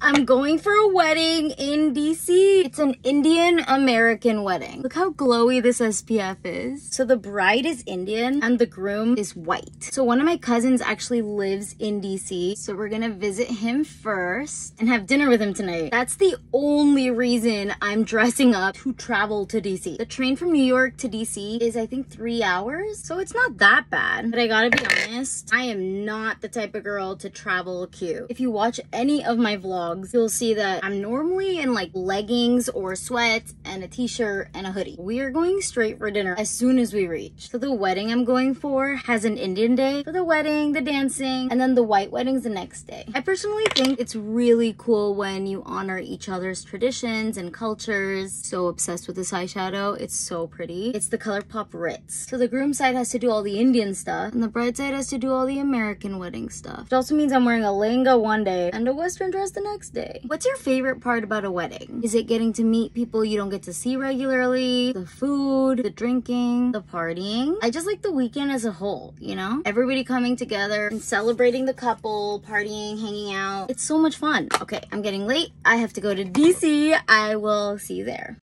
I'm going for a wedding in DC. It's an Indian American wedding. Look how glowy this SPF is. So the bride is Indian and the groom is white. So one of my cousins actually lives in DC. So we're gonna visit him first and have dinner with him tonight. That's the only reason I'm dressing up to travel to DC. The train from New York to DC is I think 3 hours. So it's not that bad, but I gotta be honest, I am not the type of girl to travel cute. If you watch any of my vlogs, you'll see that I'm normally in like leggings or sweats and a t-shirt and a hoodie. We are going straight for dinner as soon as we reach. So the wedding I'm going for has an Indian day for the wedding, the dancing, and then the white wedding's the next day. I personally think it's really cool when you honor each other's traditions and cultures. So obsessed with this eyeshadow. It's so pretty. It's the ColourPop Ritz. So the groom side has to do all the Indian stuff and the bride side has to do all the American wedding stuff. Which also means I'm wearing a lehenga one day and a western dress the next day. What's your favorite part about a wedding? Is it getting to meet people you don't get to see regularly? The food, the drinking, the partying? I just like the weekend as a whole, you know? Everybody coming together and celebrating the couple, partying, hanging out. It's so much fun. Okay, I'm getting late. I have to go to DC. I will see you there.